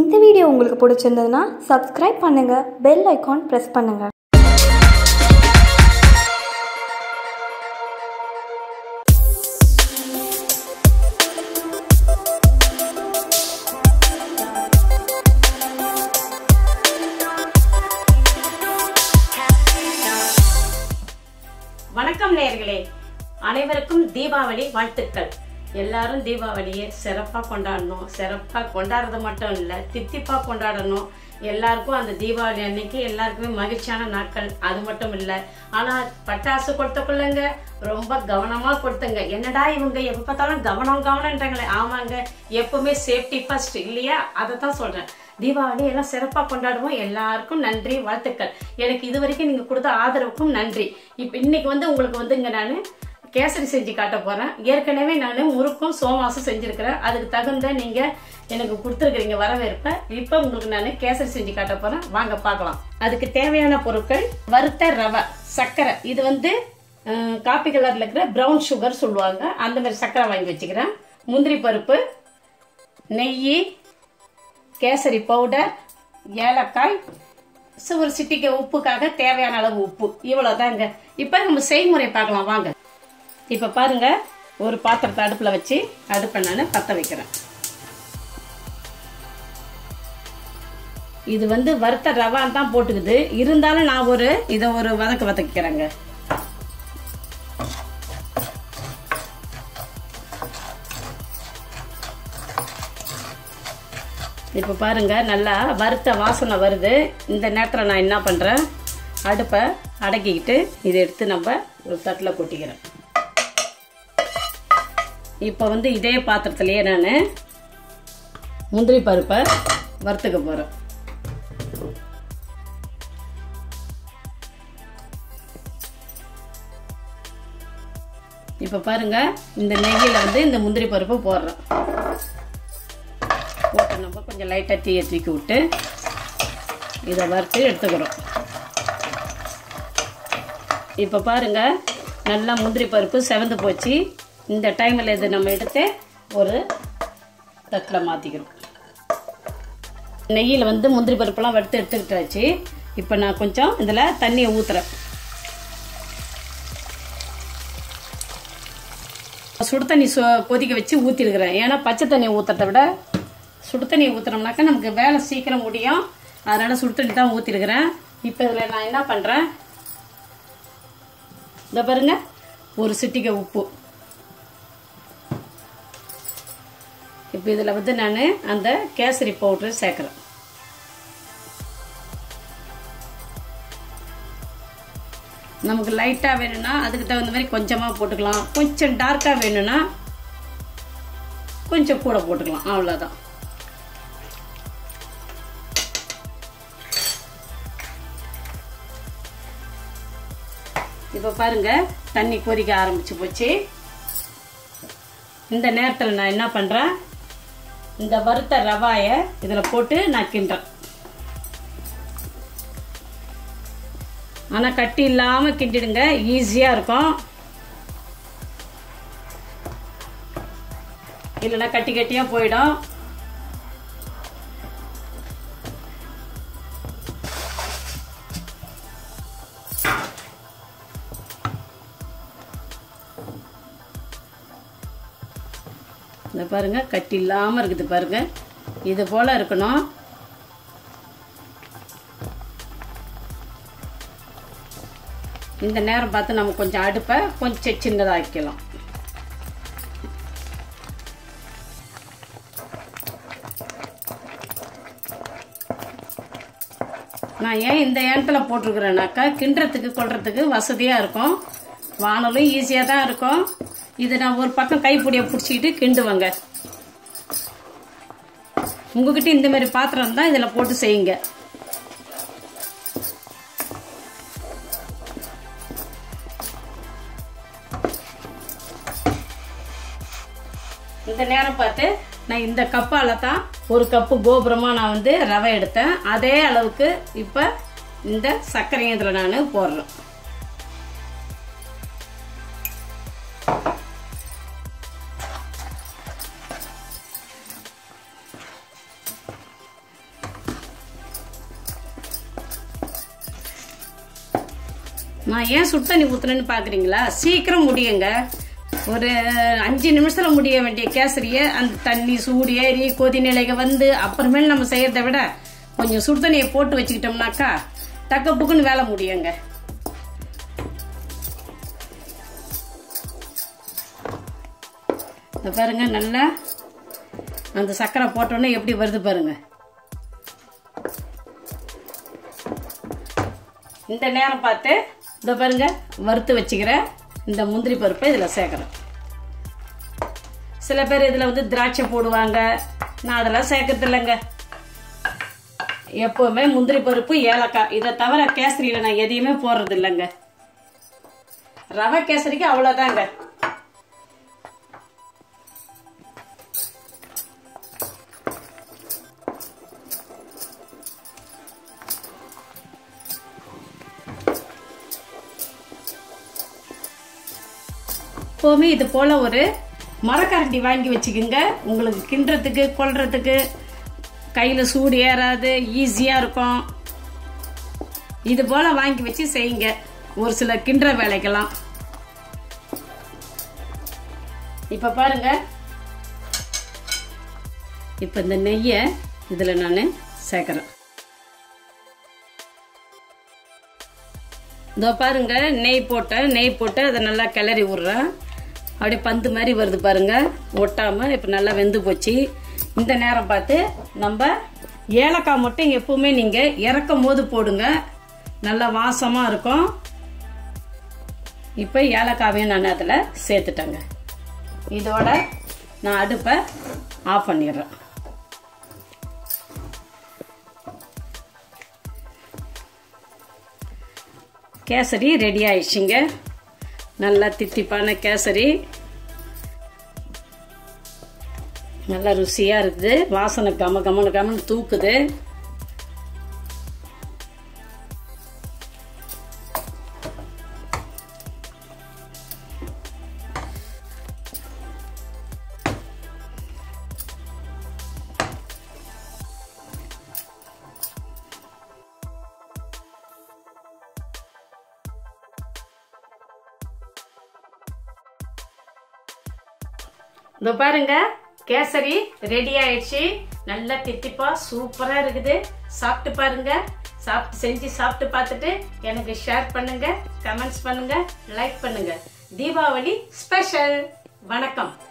இந்த வீடியோ உங்களுக்கு பிடிச்சிருந்ததுன்னா subscribe பண்ணுங்க, bell icon press பண்ணுங்க. வணக்கம் நேயர்களே, அனைவருக்கும் தீபாவளி வாழ்த்துக்கள். எல்லாரும் தீபாவளியை சிறப்பாக கொண்டாடணும். சிறப்பாக கொண்டாடுறது மட்டும் இல்லை, தித்திப்பாக கொண்டாடணும். எல்லாருக்கும் அந்த தீபாவளி அன்னைக்கு எல்லாருக்குமே மகிழ்ச்சியான நாட்கள். அது மட்டும் இல்லை, ஆனால் பட்டாசு கொடுத்துக்கொள்ளுங்க, ரொம்ப கவனமாக கொடுத்துங்க. என்னடா இவங்க எப்போ பார்த்தாலும் கவனம் கவனம்ன்றாங்களே. ஆமாங்க, எப்பவுமே சேஃப்டி ஃபர்ஸ்ட் இல்லையா? அதை தான் சொல்கிறேன். தீபாவளி எல்லாம் சிறப்பாக கொண்டாடுவோம். எல்லாருக்கும் நன்றி, வாழ்த்துக்கள். எனக்கு இது வரைக்கும் நீங்கள் கொடுத்த ஆதரவுக்கும் நன்றி. இப்போ இன்னைக்கு உங்களுக்கு இங்கே நான் கேசரி செஞ்சு காட்ட போகிறேன். ஏற்கனவே நான் முறுக்கும் சோமாசும் செஞ்சுருக்கிறேன். அதுக்கு தகுந்த நீங்கள் எனக்கு கொடுத்துருக்குறீங்க வரவேற்பை. இப்போ உங்களுக்கு நான் கேசரி செஞ்சு காட்ட போகிறேன், வாங்க பார்க்கலாம். அதுக்கு தேவையான பொருட்கள்: வறுத்த ரவை, சர்க்கரை, இது காப்பி கலரில் இருக்கிற ப்ரௌன் சுகர் சொல்லுவாங்க, அந்த மாதிரி சர்க்கரை வாங்கி வச்சுக்கிறேன். முந்திரி பருப்பு, நெய், கேசரி பவுடர், ஏலக்காய், ஒரு சிட்டிக்க உப்புக்காக தேவையான அளவு உப்பு, இவ்வளோதாங்க. இப்போ நம்ம செய்முறை பார்க்கலாம் வாங்க. இப்போ பாருங்க, ஒரு பாத்திரத்தை அடுப்பில் வச்சு அடுப்பை நான் பற்ற வைக்கிறேன். இது வறுத்த ரவான் தான் போட்டுக்குது, இருந்தாலும் நான் இதை ஒரு வதக்கிறேங்க. இப்போ பாருங்க, நல்லா வறுத்த வாசனை வருது. இந்த நேரத்தில் நான் என்ன பண்ணுறேன், அடுப்பை அடக்கிக்கிட்டு இதை எடுத்து நம்ம ஒரு தட்டில் கொட்டிக்கிறேன். இப்போ இதே பாத்திரத்திலேயே நான் முந்திரி பருப்பை வறுத்துக்க போகிறேன். இப்போ பாருங்க, இந்த நெய்யில் இந்த முந்திரி பருப்பு போடுறோம். போட்டு நம்ம கொஞ்சம் லைட்டாக தீயை தூக்கி விட்டு இதை வறுத்து எடுத்துக்கிறோம். இப்போ பாருங்க, நல்லா முந்திரி பருப்பு செவந்து போச்சு. இந்த டைமில் இது நம்ம எடுத்து ஒரு தட்டில் மாற்றிக்கிறோம். நெய்யில் முந்திரி பருப்பெல்லாம் வறுத்து எடுத்துக்கிட்டாச்சு. இப்போ நான் கொஞ்சம் இதில் தண்ணியை ஊற்றுறேன். சுடு தண்ணி கொதிக்க வச்சு ஊற்றிருக்கிறேன். ஏன்னா பச்சை தண்ணி ஊற்றுறத விட சுடு தண்ணி ஊற்றுறோம்னாக்கா நமக்கு வேலை சீக்கிரம் முடியும். அதனால் சுடு தண்ணி தான் ஊற்றிருக்கிறேன். இப்போ இதில் நான் என்ன பண்ணுறேன், இந்த பாருங்க, ஒரு சிட்டிக்க உப்பு. இப்போ இதில் நான் அந்த கேசரி பவுடர் சேர்க்குறேன். நமக்கு லைட்டாக வேணும்னா அதுக்கு தகுந்த மாதிரி கொஞ்சமாக போட்டுக்கலாம், கொஞ்சம் டார்க்காக வேணும்னா கொஞ்சம் கூட போட்டுக்கலாம், அவ்வளோதான். இப்போ பாருங்கள், தண்ணி கொதிக்க ஆரம்பிச்சு போச்சு. இந்த நேரத்தில் நான் என்ன பண்ணுறேன், இந்த வறுத்த ரவாயை இதில் போட்டு நான் கிண்டுறேன். ஆனால் கட்டி இல்லாமல் கிண்டிடுங்க, ஈஸியாக இருக்கும். இல்லைன்னா கட்டி கட்டியாக போயிடும். இந்த பாருங்க, கட்டி இல்லாமல் இருக்குது பாருங்க, இது போல் இருக்கணும். இந்த நேரம் பார்த்து நம்ம கொஞ்சம் அடுப்பை கொஞ்சம் சின்னதாக வைக்கலாம். நான் ஏன் இந்த இடத்துல போட்டிருக்கிறேன்னாக்கா கிண்டுறதுக்கு கொள்றதுக்கு வசதியாக இருக்கும், வானலும் ஈஸியாக தான் இருக்கும். இது நான் ஒரு பக்கம் கைப்பிடியை பிடிச்சிக்கிட்டு கிண்டுவாங்க. உங்ககிட்ட இந்த மாதிரி பாத்திரம் தான் இதில் போட்டு செய்யுங்க. இந்த நேரம் பார்த்து நான் இந்த கப்பால தான் ஒரு கப்பு கோபுரமாக நான் ரவை எடுத்தேன். அதே அளவுக்கு இப்போ இந்த சர்க்கரையும் இதில் நான் போடுறேன். நான் ஏன் சுட்ட தண்ணி ஊத்துறேன்னு பார்க்குறீங்களா? சீக்கிரம் முடியுங்க. ஒரு 5 நிமிஷத்தில் முடிய வேண்டிய கேசரியை அந்த தண்ணி சூடு ஏறி கொதிநிலைக்கு வந்து அப்புறமேல நம்ம செய்யறதை விட கொஞ்சம் சுடு தண்ணியை போட்டு வச்சுக்கிட்டோம்னாக்கா தக்கப்புக்குன்னு வேலை முடியுங்க. இந்த பாருங்க, நல்லா அந்த சக்கரை போட்டோன்னே எப்படி வருது பாருங்க. இந்த நேரம் பார்த்து இந்த பாருங்க வறுத்து வச்சுக்கிற இந்த முந்திரி பருப்பை இதில் சேர்க்குறேன். சில பேர் இதில் வந்து திராட்சை போடுவாங்க, நான் அதெல்லாம் சேர்க்கறது இல்லைங்க. எப்போவுமே முந்திரி பருப்பு, ஏலக்காய் இதை தவிர கேசரியில் நான் எதையுமே போடுறது இல்லைங்க. ரவை கேசரிக்கு அவ்வளோதாங்க. எப்போவுமே இது போல் ஒரு மரக்கரண்டி வாங்கி வச்சுக்கோங்க. உங்களுக்கு கிண்டுறதுக்கு கொள்றதுக்கு கையில் சூடு ஏறாது, ஈஸியாக இருக்கும். இது போல் வாங்கி வச்சு செய்யுங்க. ஒரு சில கிண்டுற வேலைக்கெல்லாம் இப்போ பாருங்க, இப்போ இந்த நெய்யை இதில் நான் சேர்க்குறேன். இதோ பாருங்க, நெய் போட்டு அதை நல்லா கிளறி விட்றேன். அப்படியே பந்து மாதிரி வருது பாருங்க, ஒட்டாமல். இப்போ நல்லா வெந்து போச்சு. இந்த நேரம் பார்த்து நம்ம ஏலக்காய் மட்டும் எப்பவுமே நீங்கள் இறக்கும் போது போடுங்க, நல்லா வாசமாக இருக்கும். இப்போ ஏலக்காவையும் நான் அதில் சேர்த்துட்டேங்க. இதோட நான் அடுப்பை ஆஃப் பண்ணிடுறேன். கேசரி ரெடி ஆயிடுச்சுங்க. நல்லா தித்திப்பான கேசரி, நல்லா ருசியாக இருக்குது. வாசனை கம கமன்னு தூக்குது. இதோ பாருங்க, கேசரி ரெடி ஆயிடுச்சு. நல்லா தித்திப்பா சூப்பரா இருக்குது. சாப்பிட்டு பாருங்க. செஞ்சு சாப்பிட்டு பார்த்துட்டு எனக்கு ஷேர் பண்ணுங்க, கமெண்ட்ஸ் பண்ணுங்க, லைக் பண்ணுங்க. தீபாவளி ஸ்பெஷல். வணக்கம்.